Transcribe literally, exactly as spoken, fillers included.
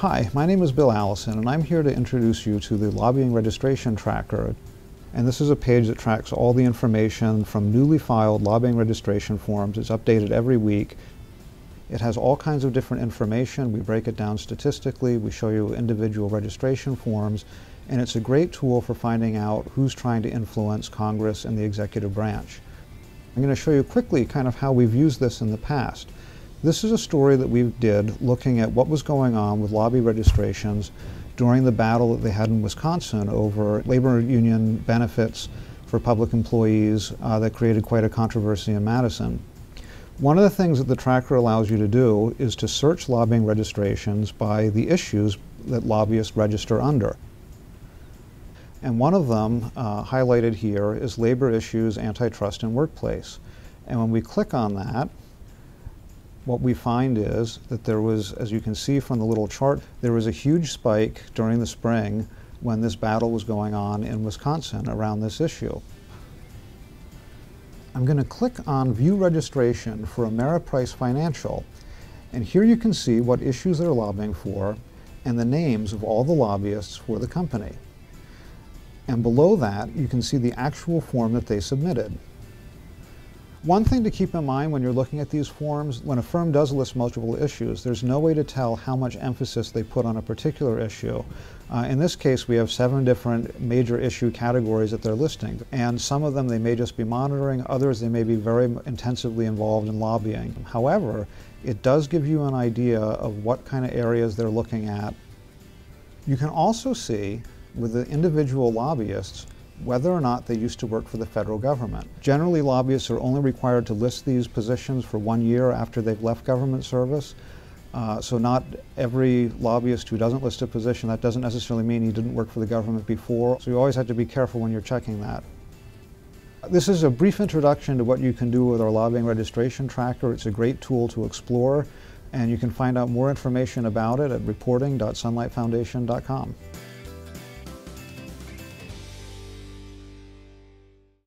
Hi, my name is Bill Allison, and I'm here to introduce you to the Lobbying Registration Tracker. And this is a page that tracks all the information from newly filed lobbying registration forms. It's updated every week. It has all kinds of different information. We break it down statistically. We show you individual registration forms. And it's a great tool for finding out who's trying to influence Congress and the executive branch. I'm going to show you quickly kind of how we've used this in the past. This is a story that we did looking at what was going on with lobby registrations during the battle that they had in Wisconsin over labor union benefits for public employees uh, that created quite a controversy in Madison. One of the things that the tracker allows you to do is to search lobbying registrations by the issues that lobbyists register under. And one of them uh, highlighted here is labor issues, antitrust, and workplace. And when we click on that, what we find is that there was, as you can see from the little chart, there was a huge spike during the spring when this battle was going on in Wisconsin around this issue. I'm going to click on View Registration for Ameriprise Financial, and here you can see what issues they're lobbying for and the names of all the lobbyists for the company. And below that, you can see the actual form that they submitted. One thing to keep in mind when you're looking at these forms, when a firm does list multiple issues, there's no way to tell how much emphasis they put on a particular issue. Uh, in this case, we have seven different major issue categories that they're listing, and some of them they may just be monitoring, others they may be very intensively involved in lobbying. However, it does give you an idea of what kind of areas they're looking at. You can also see with the individual lobbyists whether or not they used to work for the federal government. Generally, lobbyists are only required to list these positions for one year after they've left government service. Uh, so not every lobbyist who doesn't list a position, that doesn't necessarily mean he didn't work for the government before. So you always have to be careful when you're checking that. This is a brief introduction to what you can do with our Lobbying Registration Tracker. It's a great tool to explore, and you can find out more information about it at reporting dot sunlight foundation dot com.